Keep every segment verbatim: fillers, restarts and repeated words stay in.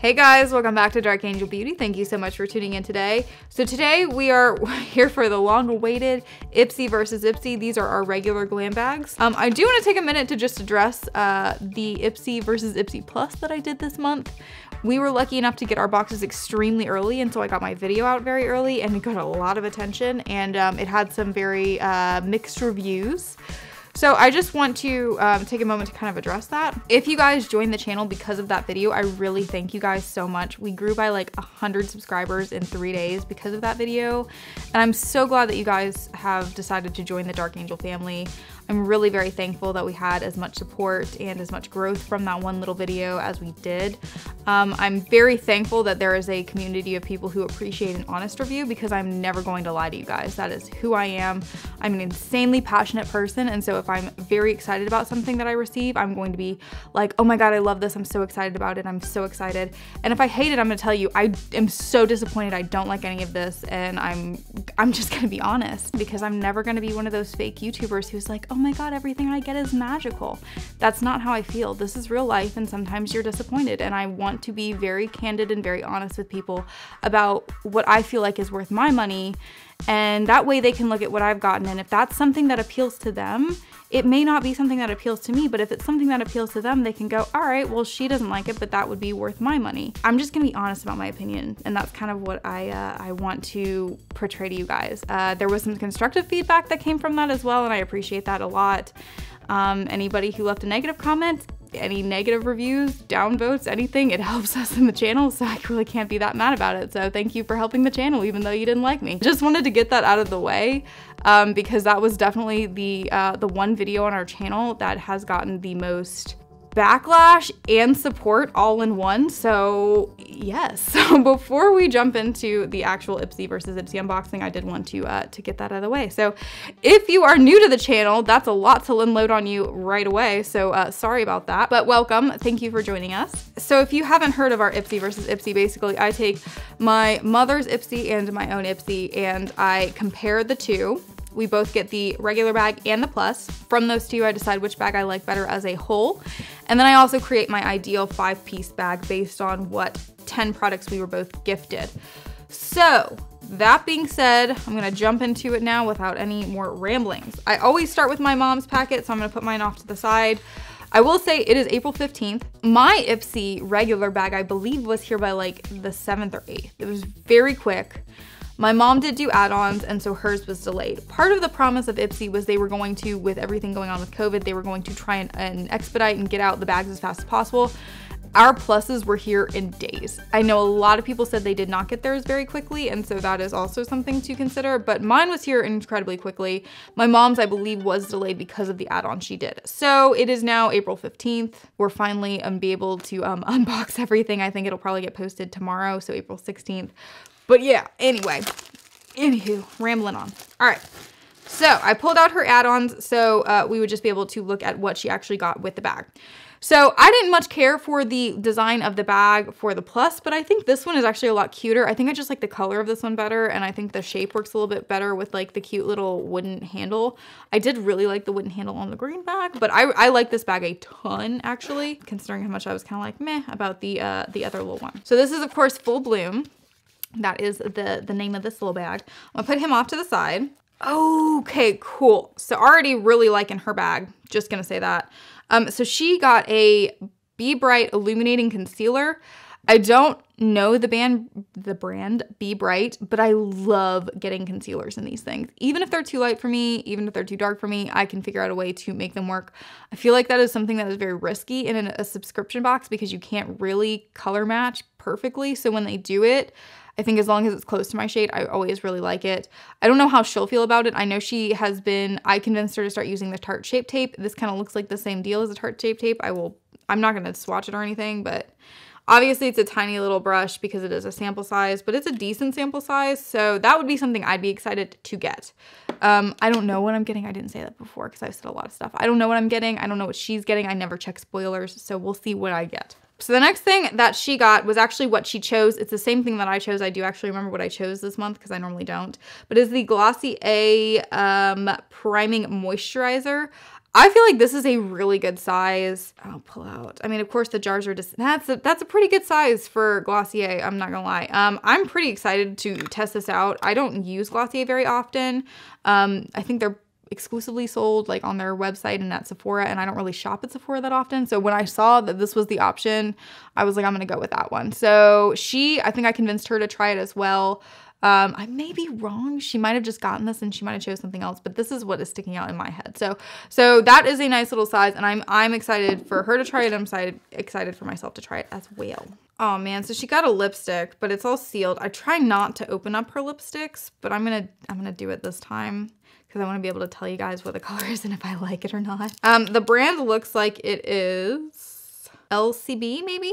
Hey guys, welcome back to Dark Angel Beauty. Thank you so much for tuning in today. So today we are here for the long-awaited Ipsy versus Ipsy. These are our regular glam bags. Um, I do want to take a minute to just address uh, the Ipsy versus Ipsy Plus that I did this month. We were lucky enough to get our boxes extremely early, and so I got my video out very early and it got a lot of attention, and um, it had some very uh, mixed reviews. So I just want to um, take a moment to kind of address that. If you guys joined the channel because of that video, I really thank you guys so much. We grew by like one hundred subscribers in three days because of that video. And I'm so glad that you guys have decided to join the Dark Angel family. I'm really very thankful that we had as much support and as much growth from that one little video as we did. Um, I'm very thankful that there is a community of people who appreciate an honest review, because I'm never going to lie to you guys. That is who I am. I'm an insanely passionate person, and so if I'm very excited about something that I receive, I'm going to be like, oh my God, I love this. I'm so excited about it. I'm so excited. And if I hate it, I'm gonna tell you, I am so disappointed. I don't like any of this. And I'm, I'm just gonna be honest, because I'm never gonna be one of those fake YouTubers who's like, oh my God, everything I get is magical. That's not how I feel. This is real life, and sometimes you're disappointed. And I want to be very candid and very honest with people about what I feel like is worth my money. And that way they can look at what I've gotten, and if that's something that appeals to them, it may not be something that appeals to me, but if it's something that appeals to them, they can go, all right, well, she doesn't like it, but that would be worth my money. I'm just gonna be honest about my opinion, and that's kind of what I uh, I want to portray to you guys. Uh, there was some constructive feedback that came from that as well, and I appreciate that a lot. Um, anybody who left a negative comment, any negative reviews, downvotes, anything, it helps us in the channel, so I really can't be that mad about it. So thank you for helping the channel, even though you didn't like me. Just wanted to get that out of the way, um, because that was definitely the, uh, the one video on our channel that has gotten the most backlash and support all in one. So yes, so before we jump into the actual Ipsy versus Ipsy unboxing, I did want to uh, to get that out of the way. So if you are new to the channel, that's a lot to unload on you right away. So uh, sorry about that, but welcome. Thank you for joining us. So if you haven't heard of our Ipsy versus Ipsy, basically I take my mother's Ipsy and my own Ipsy and I compare the two. We both get the regular bag and the plus. From those two, I decide which bag I like better as a whole. And then I also create my ideal five-piece bag based on what ten products we were both gifted. So that being said, I'm gonna jump into it now without any more ramblings. I always start with my mom's packet, so I'm gonna put mine off to the side. I will say it is April fifteenth. My Ipsy regular bag, I believe, was here by like the seventh or eighth. It was very quick. My mom did do add-ons, and so hers was delayed. Part of the promise of Ipsy was they were going to, with everything going on with COVID, they were going to try and, and expedite and get out the bags as fast as possible. Our pluses were here in days. I know a lot of people said they did not get theirs very quickly, and so that is also something to consider, but mine was here incredibly quickly. My mom's, I believe, was delayed because of the add-on she did. So it is now April fifteenth. We're finally um, be able to um, unbox everything. I think it'll probably get posted tomorrow, so April sixteenth. But yeah, anyway, anywho, rambling on. All right, so I pulled out her add-ons so uh, we would just be able to look at what she actually got with the bag. So I didn't much care for the design of the bag for the plus, but I think this one is actually a lot cuter. I think I just like the color of this one better, and I think the shape works a little bit better with like the cute little wooden handle. I did really like the wooden handle on the green bag, but I, I like this bag a ton, actually, considering how much I was kind of like meh about the, uh, the other little one. So this is, of course, Full Bloom. That is the, the name of this little bag. I'm gonna put him off to the side. Okay, cool. So already really liking her bag. Just gonna say that. Um, so she got a Be Bright Illuminating Concealer. I don't know the band, the brand Be Bright, but I love getting concealers in these things. Even if they're too light for me, even if they're too dark for me, I can figure out a way to make them work. I feel like that is something that is very risky in a subscription box because you can't really color match perfectly. So when they do it, I think as long as it's close to my shade, I always really like it. I don't know how she'll feel about it. I know she has been, I convinced her to start using the Tarte Shape Tape. This kind of looks like the same deal as the Tarte Shape Tape. I will, I'm not gonna swatch it or anything, but obviously it's a tiny little brush because it is a sample size, but it's a decent sample size. So that would be something I'd be excited to get. Um, I don't know what I'm getting. I didn't say that before because I've said a lot of stuff. I don't know what I'm getting. I don't know what she's getting. I never check spoilers, so we'll see what I get. So the next thing that she got was actually what she chose. It's the same thing that I chose. I do actually remember what I chose this month because I normally don't. But it's the Glossier um, Priming Moisturizer. I feel like this is a really good size. I'll pull out. I mean, of course, the jars are just, that's a, that's a pretty good size for Glossier. I'm not gonna lie. Um, I'm pretty excited to test this out. I don't use Glossier very often. Um, I think they're exclusively sold like on their website and at Sephora, and I don't really shop at Sephora that often. So when I saw that this was the option, I was like, I'm gonna go with that one. So she, I think I convinced her to try it as well. Um, I may be wrong. She might have just gotten this and she might have chose something else, but this is what is sticking out in my head. So, so that is a nice little size, and I'm I'm excited for her to try it. I'm excited, excited for myself to try it as well. Oh man, so she got a lipstick, but it's all sealed. I try not to open up her lipsticks, but I'm gonna I'm gonna do it this time because I want to be able to tell you guys what the color is and if I like it or not. Um, the brand looks like it is L C B maybe.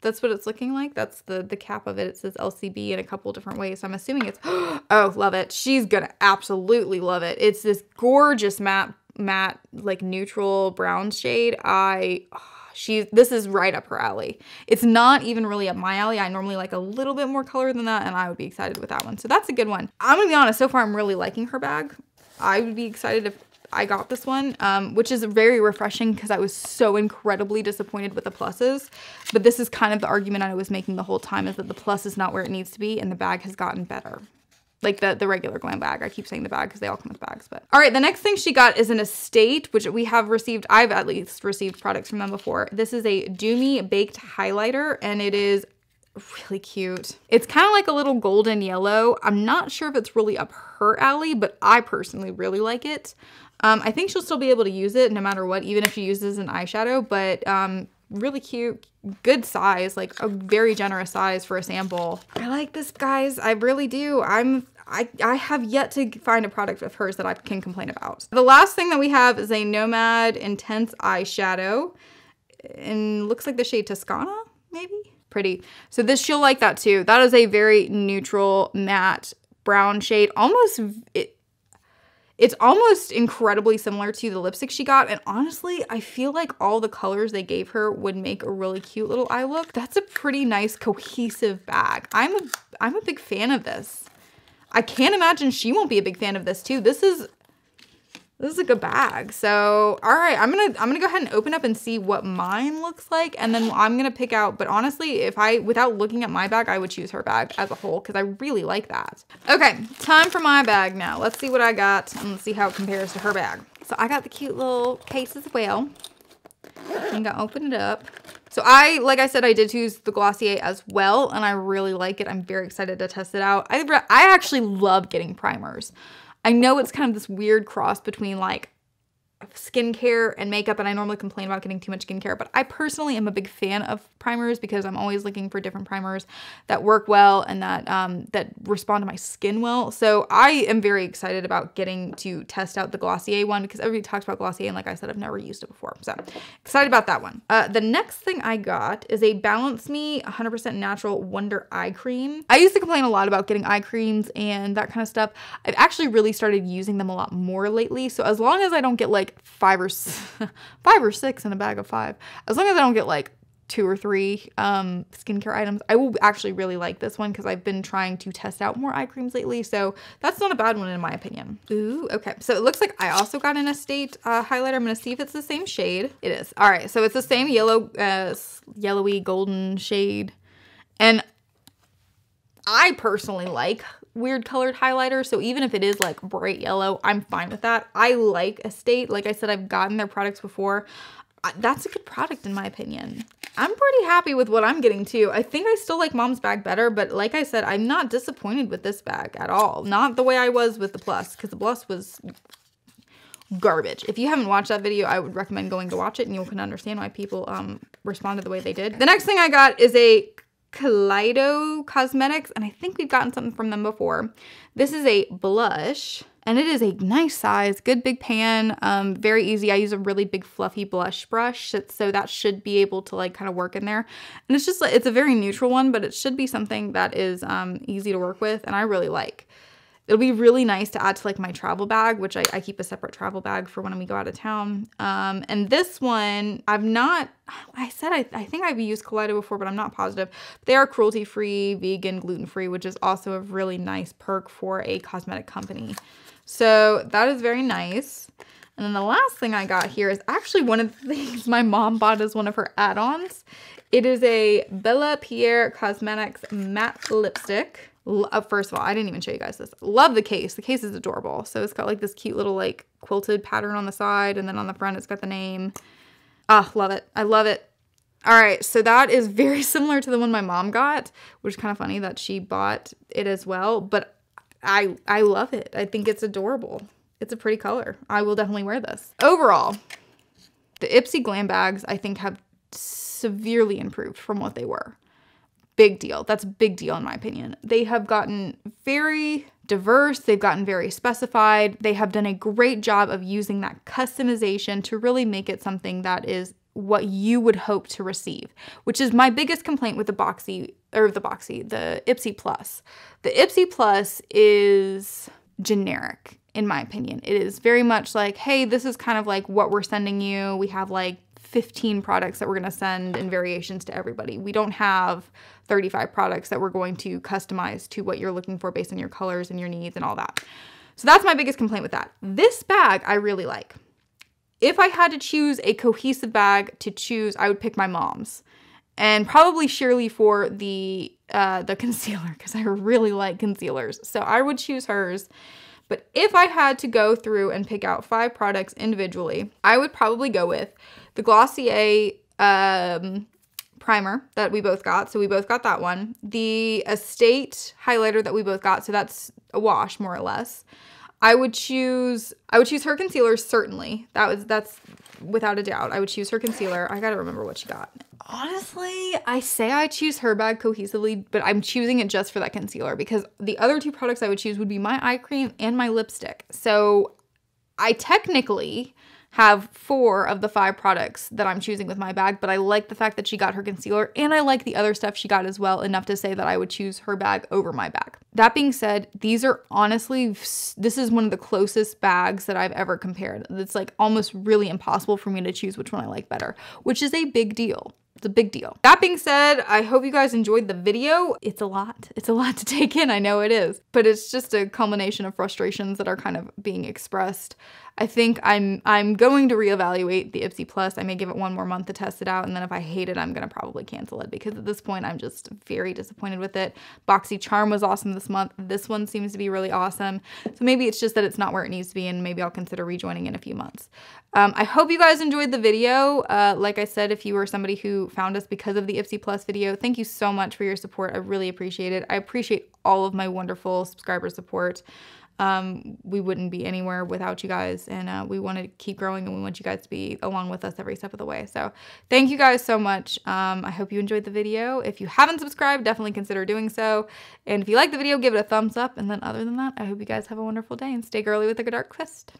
That's what it's looking like. That's the, the cap of it. It says L C B in a couple different ways. So I'm assuming it's, oh, love it. She's gonna absolutely love it. It's this gorgeous matte, matte like neutral brown shade. I, oh, she, this is right up her alley. It's not even really up my alley. I normally like a little bit more color than that, and I would be excited with that one. So that's a good one. I'm gonna be honest, so far I'm really liking her bag. I would be excited if I got this one, um, which is very refreshing because I was so incredibly disappointed with the pluses. But this is kind of the argument I was making the whole time, is that the plus is not where it needs to be and the bag has gotten better. Like the, the regular glam bag. I keep saying the bag because they all come with bags, but. All right, the next thing she got is an Estate, which we have received, I've at least received products from them before. This is a Doomy Baked Highlighter, and it is really cute. It's kind of like a little golden yellow. I'm not sure if it's really up her alley, but I personally really like it. Um, I think she'll still be able to use it no matter what, even if she uses an eyeshadow, but um, really cute, good size, like a very generous size for a sample. I like this, guys, I really do. I'm, I, I have yet to find a product of hers that I can complain about. The last thing that we have is a Nomad Intense Eyeshadow, and looks like the shade Toscana, maybe? Pretty. So this, she'll like that too. That is a very neutral matte brown shade, almost, it, It's almost incredibly similar to the lipstick she got, and honestly, I feel like all the colors they gave her would make a really cute little eye look. That's a pretty nice cohesive bag. I'm a, I'm a big fan of this. I can't imagine she won't be a big fan of this too. This is, this is a good bag. So, all right, I'm gonna, I'm gonna go ahead and open up and see what mine looks like, and then I'm gonna pick out, but honestly, if I, without looking at my bag, I would choose her bag as a whole, because I really like that. Okay, time for my bag now. Let's see what I got, and let's see how it compares to her bag. So I got the cute little case as well. I'm gonna open it up. So I, like I said, I did choose the Glossier as well, and I really like it. I'm very excited to test it out. I, I actually love getting primers. I know it's kind of this weird cross between like skincare and makeup, and I normally complain about getting too much skincare, but I personally am a big fan of primers because I'm always looking for different primers that work well and that um, that respond to my skin well. So I am very excited about getting to test out the Glossier one because everybody talks about Glossier, and like I said, I've never used it before. So excited about that one. Uh, the next thing I got is a Balance Me one hundred percent Natural Wonder Eye Cream. I used to complain a lot about getting eye creams and that kind of stuff. I've actually really started using them a lot more lately. So as long as I don't get like five or five or six in a bag of five, as long as I don't get like two or three um skincare items, I will actually really like this one because I've been trying to test out more eye creams lately, so that's not a bad one in my opinion. Ooh, okay, so it looks like I also got an Estate uh highlighter. I'm gonna see if it's the same shade. It is. All right, so it's the same yellow uh yellowy golden shade, and I personally like weird colored highlighter, so even if it is like bright yellow, I'm fine with that. I like Estate. Like I said, I've gotten their products before. I, that's a good product in my opinion. I'm pretty happy with what I'm getting too. I think I still like Mom's bag better, but like I said, I'm not disappointed with this bag at all. Not the way I was with the Plus, because the Plus was garbage. If you haven't watched that video, I would recommend going to watch it, and you can understand why people um, responded the way they did. The next thing I got is a Kaleido Cosmetics, and I think we've gotten something from them before. This is a blush, and it is a nice size, good big pan, um, very easy. I use a really big fluffy blush brush, so that should be able to like kind of work in there. And it's just, it's a very neutral one, but it should be something that is um, easy to work with, and I really like. It'll be really nice to add to like my travel bag, which I, I keep a separate travel bag for when we go out of town. Um, and this one, I've not, I said, I, I think I've used Kaleido before, but I'm not positive. They are cruelty-free, vegan, gluten-free, which is also a really nice perk for a cosmetic company. So that is very nice. And then the last thing I got here is actually one of the things my mom bought as one of her add-ons. It is a Bella Pierre Cosmetics matte lipstick. First of all, I didn't even show you guys this. Love the case. The case is adorable. So it's got like this cute little like quilted pattern on the side, and then on the front it's got the name. Ah, love it. I love it. All right, so that is very similar to the one my mom got, which is kind of funny that she bought it as well, but I I love it. I think it's adorable. It's a pretty color. I will definitely wear this. Overall, the Ipsy glam bags I think have severely improved from what they were. Big deal. That's a big deal in my opinion. They have gotten very diverse. They've gotten very specified. They have done a great job of using that customization to really make it something that is what you would hope to receive, which is my biggest complaint with the boxy or the boxy, the Ipsy Plus. The Ipsy Plus is generic in my opinion. It is very much like, hey, this is kind of like what we're sending you. We have like fifteen products that we're going to send in variations to everybody. We don't have thirty-five products that we're going to customize to what you're looking for based on your colors and your needs and all that. So that's my biggest complaint with that. This bag I really like. If I had to choose a cohesive bag to choose, I would pick my mom's, and probably Shirley for the uh, the concealer, because I really like concealers. So I would choose hers. But if I had to go through and pick out five products individually, I would probably go with the Glossier um, primer that we both got. So we both got that one. The Estate highlighter that we both got. So that's a wash more or less. I would choose, I would choose her concealer, certainly. That was, that's without a doubt. I would choose her concealer. I gotta remember what she got. Honestly, I say I choose her bag cohesively, but I'm choosing it just for that concealer, because the other two products I would choose would be my eye cream and my lipstick. So I technically have four of the five products that I'm choosing with my bag, but I like the fact that she got her concealer, and I like the other stuff she got as well enough to say that I would choose her bag over my bag. That being said, these are honestly, this is one of the closest bags that I've ever compared. It's like almost really impossible for me to choose which one I like better, which is a big deal. It's a big deal. That being said, I hope you guys enjoyed the video. It's a lot. It's a lot to take in. I know it is, but it's just a culmination of frustrations that are kind of being expressed. I think I'm I'm going to reevaluate the Ipsy Plus. I may give it one more month to test it out, and then if I hate it, I'm gonna probably cancel it, because at this point I'm just very disappointed with it. Boxycharm was awesome this month. This one seems to be really awesome. So maybe it's just that it's not where it needs to be, and maybe I'll consider rejoining in a few months. Um, I hope you guys enjoyed the video. Uh, like I said, if you were somebody who found us because of the Ipsy Plus video, thank you so much for your support. I really appreciate it. I appreciate all of my wonderful subscriber support. Um, we wouldn't be anywhere without you guys, and uh, we want to keep growing, and we want you guys to be along with us every step of the way. So thank you guys so much. Um, I hope you enjoyed the video. If you haven't subscribed, definitely consider doing so. And if you like the video, give it a thumbs up. And then other than that, I hope you guys have a wonderful day, and stay girly with a dark twist.